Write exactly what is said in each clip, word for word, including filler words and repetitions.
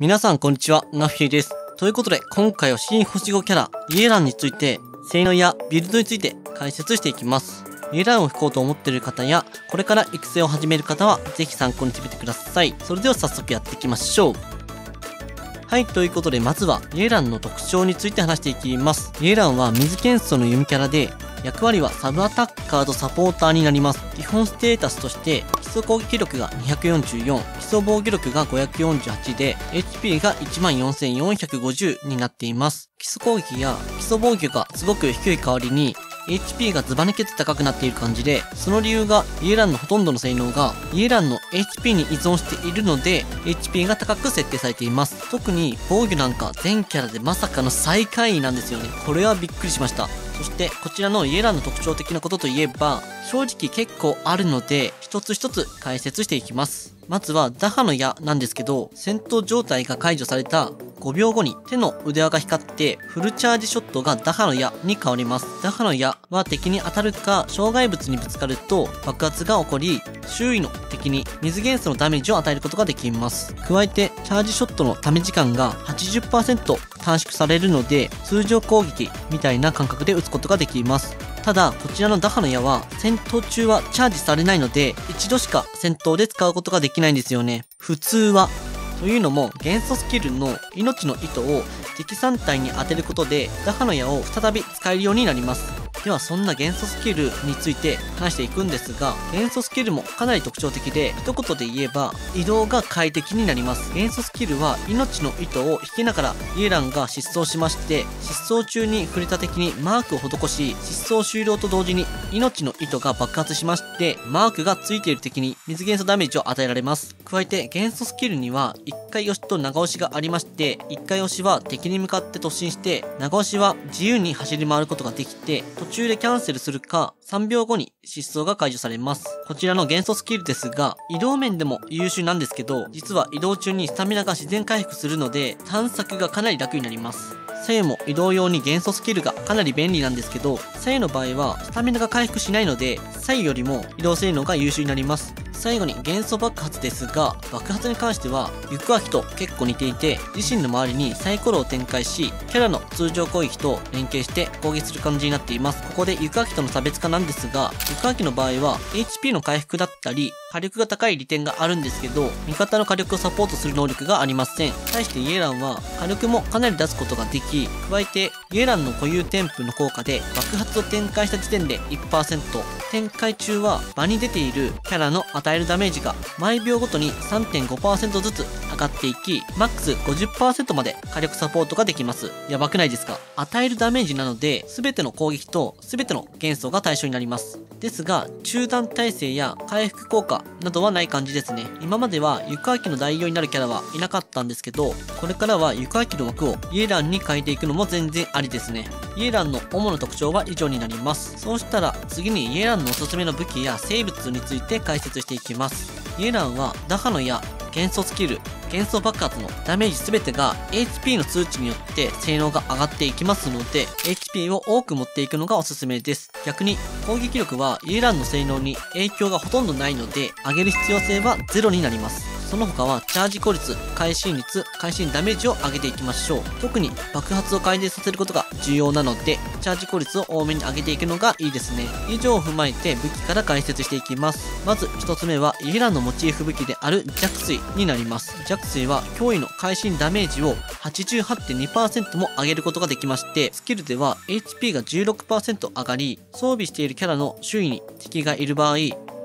皆さんこんにちは、ナフヒーです。ということで、今回は新星ごキャラ、イエランについて、性能やビルドについて解説していきます。イエランを引こうと思っている方や、これから育成を始める方は、ぜひ参考にしてみてください。それでは早速やっていきましょう。はい、ということで、まずは、イエランの特徴について話していきます。イエランは水元素の弓キャラで、役割はサブアタッカーとサポーターになります。基本ステータスとして、基礎攻撃力がにひゃくよんじゅうよん、基礎防御力がごひゃくよんじゅうはちで、エイチピー が いちまんよんせんよんひゃくごじゅう になっています。基礎攻撃や基礎防御がすごく低い代わりに、エイチピー がズバ抜けて高くなっている感じで、その理由がイエランのほとんどの性能がイエランの エイチピー に依存しているので、 エイチピー が高く設定されています。特に防御なんか全キャラでまさかの最下位なんですよね。これはびっくりしました。そしてこちらのイエランの特徴的なことといえば、正直結構あるので一つ一つ解説していきます。まずはザハの矢なんですけど、戦闘状態が解除されたごびょうごに手の腕輪が光って、フルチャージショットがダハの矢に変わります。ダハの矢は敵に当たるか、障害物にぶつかると爆発が起こり、周囲の敵に水元素のダメージを与えることができます。加えて、チャージショットのため時間が はちじゅっパーセント 短縮されるので、通常攻撃みたいな感覚で打つことができます。ただ、こちらのダハの矢は戦闘中はチャージされないので、一度しか戦闘で使うことができないんですよね。普通は。というのも、元素スキルの命の糸を敵さん体に当てることで、ダハの矢を再び使えるようになります。では、そんな元素スキルについて話していくんですが、元素スキルもかなり特徴的で、一言で言えば、移動が快適になります。元素スキルは命の糸を引きながらイエランが失踪しまして、失踪中に触れた敵にマークを施し、失踪終了と同時に命の糸が爆発しまして、マークがついている敵に水元素ダメージを与えられます。加えて、元素スキルには、いっかい押しと長押しがありまして、いっかい押しは敵に向かって突進して、長押しは自由に走り回ることができて、途中でキャンセルするか、さんびょうごに失踪が解除されます。こちらの元素スキルですが、移動面でも優秀なんですけど、実は移動中にスタミナが自然回復するので、探索がかなり楽になります。サユも移動用に元素スキルがかなり便利なんですけど、サユの場合はスタミナが回復しないので、サユよりも移動性能が優秀になります。最後に元素爆発ですが、爆発に関してはゆくあきと結構似ていて、自身の周りにサイコロを展開し、キャラの通常攻撃と連携して攻撃する感じになっています。ここでゆくあきとの差別化なんですが、ゆくあきの場合は エイチピー の回復だったり火力が高い利点があるんですけど、味方の火力をサポートする能力がありません。対してイエランは火力もかなり出すことができ、加えてイエランの固有添付の効果で爆発を展開した時点で いちパーセント、 展開中は場に出ているキャラの与えるダメージが毎秒ごとに さんてんごパーセント ずつ上がっていき、マックス ごじゅっパーセント まで火力サポートができます。やばくないですか？与えるダメージなので、全ての攻撃と全ての元素が対象になります。ですが、中断耐性や回復効果などはない感じですね。今まではゆくあきの代用になるキャラはいなかったんですけど、これからはゆくあきの枠をイエランに変えていくのも全然ありですね。イエランの主な特徴は以上になります。そうしたら次にイエランのおすすめの武器や生物について解説していきます。イエランはダハの矢、元素スキル、元素爆発のダメージ全てが エイチピー の数値によって性能が上がっていきますので、 エイチピー を多く持っていくのがおすすめです。逆に攻撃力はイエランの性能に影響がほとんどないので、上げる必要性はゼロになります。その他はチャージ効率、会心率、会心ダメージを上げていきましょう。特に爆発を改善させることが重要なので、チャージ効率を多めに上げていくのがいいですね。以上を踏まえて武器から解説していきます。まずひとつめはイエランのモチーフ武器である弱水になります。弱水は脅威の会心ダメージを はちじゅうはちてんにパーセント も上げることができまして、スキルでは エイチピー が じゅうろくパーセント 上がり、装備しているキャラの周囲に敵がいる場合、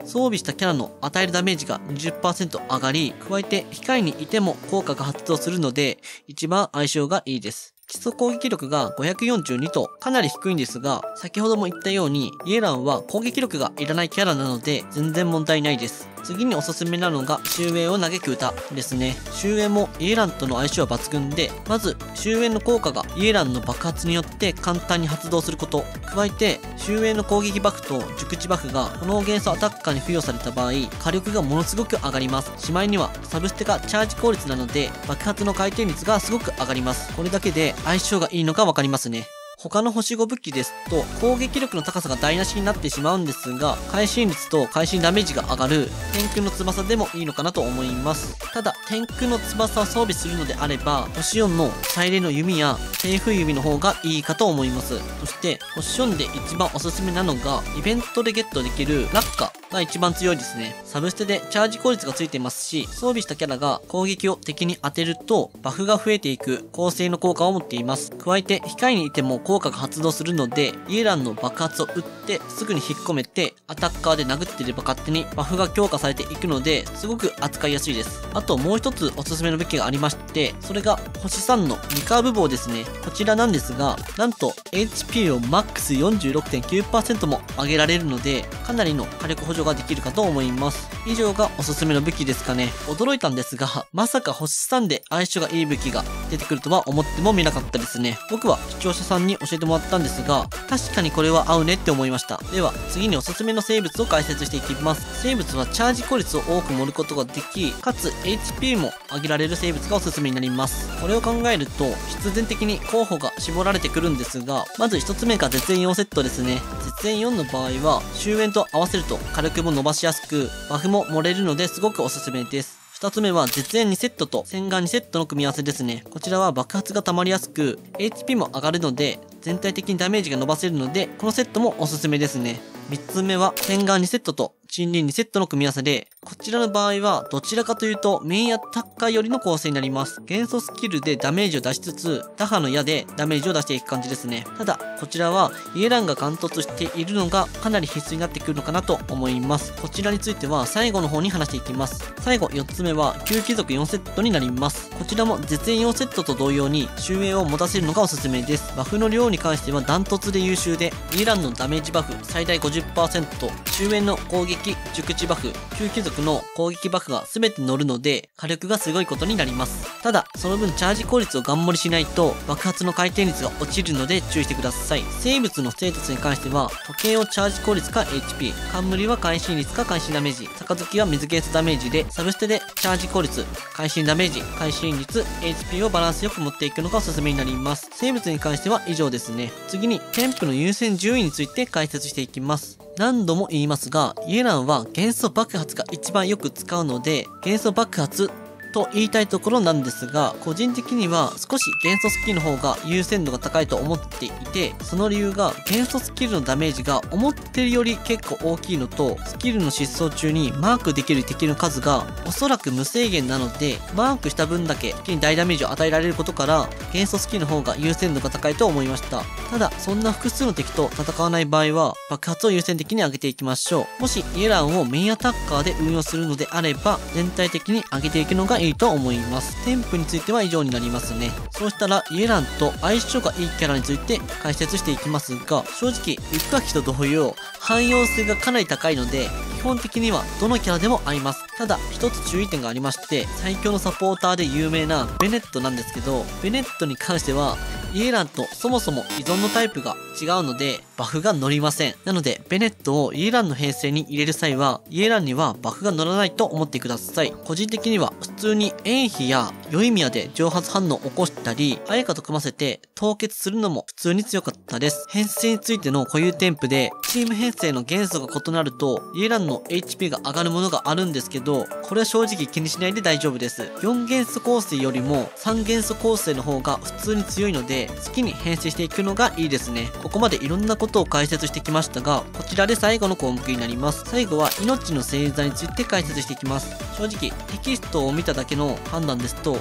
装備したキャラの与えるダメージが にじゅっパーセント 上がり、加えて控えにいても効果が発動するので、一番相性がいいです。基礎攻撃力がごひゃくよんじゅうにとかなり低いんですが、先ほども言ったように、イエランは攻撃力がいらないキャラなので、全然問題ないです。次におすすめなのが、終焉を嘆く歌ですね。終焉もイエランとの相性は抜群で、まず、終焉の効果がイエランの爆発によって簡単に発動すること。加えて、終焉の攻撃バフと熟知バフが、炎元素アタッカーに付与された場合、火力がものすごく上がります。しまいには、サブステがチャージ効率なので、爆発の回転率がすごく上がります。これだけで、相性がいいのがわかりますね。他の星ご武器ですと攻撃力の高さが台無しになってしまうんですが、会心率と会心ダメージが上がる天空の翼でもいいのかなと思います。ただ天空の翼を装備するのであれば星よんの再臨の弓や西風弓の方がいいかと思います。そして星よんで一番おすすめなのがイベントでゲットできるラッカが一番強いですね。サブステでチャージ効率がついてますし、装備したキャラが攻撃を敵に当てるとバフが増えていく構成の効果を持っています。加えて控えにいても効果が発動するので、イエランの爆発を打ってすぐに引っ込めてアタッカーで殴っていれば勝手にバフが強化されていくので、すごく扱いやすいです。あともう一つおすすめの武器がありまして、それが星さんのミカーブ棒ですね。こちらなんですが、なんと エイチピー をマックス よんじゅうろくてんきゅうパーセント も上げられるので、かなりの火力補助ができるかと思います。以上がおすすめの武器ですかね。驚いたんですが、まさか星さんで相性がいい武器が出てくるとは思っても見なかったですね。僕は視聴者さんに教えてもらったんですが、確かにこれは合うねって思いました。では次におすすめの生物を解説していきます。生物はチャージ効率を多く盛ることができ、かつ エイチピー も上げられる生物がおすすめになります。これを考えると必然的に候補が絞られてくるんですが、まずひとつめが絶縁よんセットですね。絶縁よんの場合は終焉と合わせると火力も伸ばしやすくバフも盛れるのですごくおすすめです。二つ目は絶縁にセットと洗顔にセットの組み合わせですね。こちらは爆発が溜まりやすく エイチピー も上がるので全体的にダメージが伸ばせるので、このセットもおすすめですね。三つ目は洗顔にセットと森林にセットの組み合わせで、こちらの場合はどちらかというとメインアタッカー寄りの構成になります。元素スキルでダメージを出しつつ打破の矢でダメージを出していく感じですね。ただこちらはイエランが貫突しているのがかなり必須になってくるのかなと思います。こちらについては最後の方に話していきます。最後よっつめは旧貴族よんセットになります。こちらも絶縁よんセットと同様に終焉を持たせるのがおすすめです。バフの量に関してはダントツで優秀で、イエランのダメージバフ最大 ごじゅっパーセント、 終焉の攻撃熟知バフ、旧貴族の攻撃バフが全て乗るので火力がすごいことになります。ただその分チャージ効率をガン盛りしないと爆発の回転率が落ちるので注意してください。生物のステータスに関しては時計をチャージ効率か エイチピー、 冠は会心率か会心ダメージ、杯は水ケースダメージで、サブステでチャージ効率、会心ダメージ、会心率、 エイチピー をバランスよく持っていくのがおすすめになります。生物に関しては以上ですね。次に添付の優先順位について解説していきます。何度も言いますが、イエランは元素爆発が一番よく使うので、元素爆発と言いたいところなんですが、個人的には少し元素スキルの方が優先度が高いと思っていて、その理由が元素スキルのダメージが思ってるより結構大きいのと、スキルの疾走中にマークできる敵の数がおそらく無制限なので、マークした分だけ敵に大ダメージを与えられることから元素スキルの方が優先度が高いと思いました。ただそんな複数の敵と戦わない場合は爆発を優先的に上げていきましょう。もしイエランをメインアタッカーで運用するのであれば全体的に上げていくのがいいと思います。添付については以上になりますね。そうしたらイエランと相性がいいキャラについて解説していきますが、正直雪かきと同様汎用性がかなり高いので基本的にはどのキャラでも合います。ただ一つ注意点がありまして、最強のサポーターで有名なベネットなんですけど、ベネットに関してはイエランとそもそも依存のタイプが違うのでバフが乗りません。なのでベネットをイエランの編成に入れる際はイエランにはバフが乗らないと思ってください。個人的には普通にエンヒやヨイミヤで蒸発反応を起こしたりアヤカと組ませて凍結するのも普通に強かったです。編成についての固有添付でチーム編成の元素が異なるとイエランの エイチピー が上がるものがあるんですけど、これは正直気にしないで大丈夫です。よん元素構成よりもさん元素構成の方が普通に強いので好きに編成していくのがいいですね。ここまでいろんなことを解説してきましたが、こちらで最後の項目になります。最後は命の星座について解説していきます。正直テキストを見ただけの判断ですと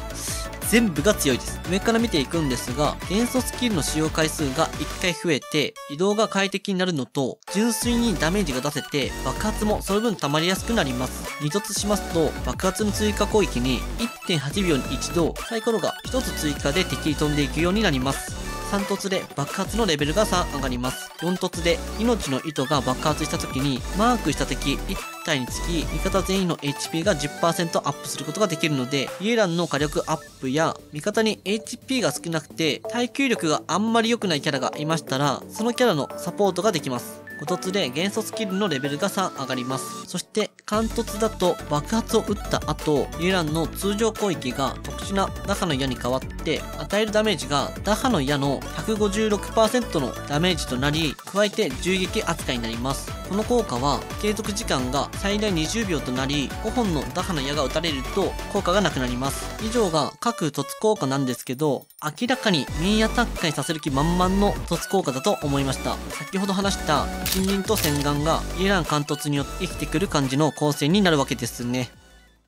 全部が強いです。上から見ていくんですが、元素スキルの使用回数がいっかい増えて移動が快適になるのと、純粋にダメージが出せて爆発もその分溜まりやすくなります。二突しますと爆発の追加攻撃に いってんはち 秒に一度サイコロがひとつ追加で敵に飛んでいくようになります。さん突で爆発のレベルがさん上がります。よん突で命の糸が爆発した時にマークした敵いち体につき味方全員の エイチピー が じゅっパーセント アップすることができるので、イエランの火力アップや味方に エイチピー が少なくて耐久力があんまり良くないキャラがいましたら、そのキャラのサポートができます。ごとつで減速スキルのレベルがさん上がります。そして、貫突だと爆発を打った後、イランの通常攻撃が特殊なダハの矢に変わって、与えるダメージがダハの矢の ひゃくごじゅうろくパーセント のダメージとなり、加えて銃撃扱いになります。この効果は、継続時間が最大にじゅうびょうとなり、ごほんのダハの矢が撃たれると効果がなくなります。以上が各突効果なんですけど、明らかにミニアタック回させる気満々の突効果だと思いました。先ほど話した森林と洗顔がイラン貫突によって生きてくる感じの構成になるわけですね。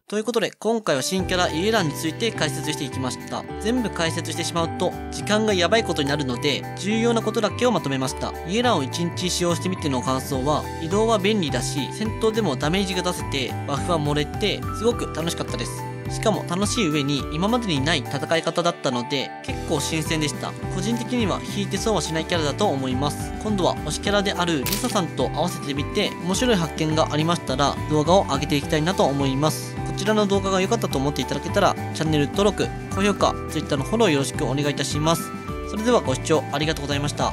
ということで、今回は新キャライエランについて解説していきました。全部解説してしまうと、時間がやばいことになるので、重要なことだけをまとめました。イエランをいちにち使用してみての感想は、移動は便利だし、戦闘でもダメージが出せて、バフは漏れて、すごく楽しかったです。しかも楽しい上に今までにない戦い方だったので結構新鮮でした。個人的には引いて損はしないキャラだと思います。今度は推しキャラであるリサさんと合わせてみて面白い発見がありましたら動画を上げていきたいなと思います。こちらの動画が良かったと思っていただけたらチャンネル登録、高評価、Twitter のフォローよろしくお願いいたします。それではご視聴ありがとうございました。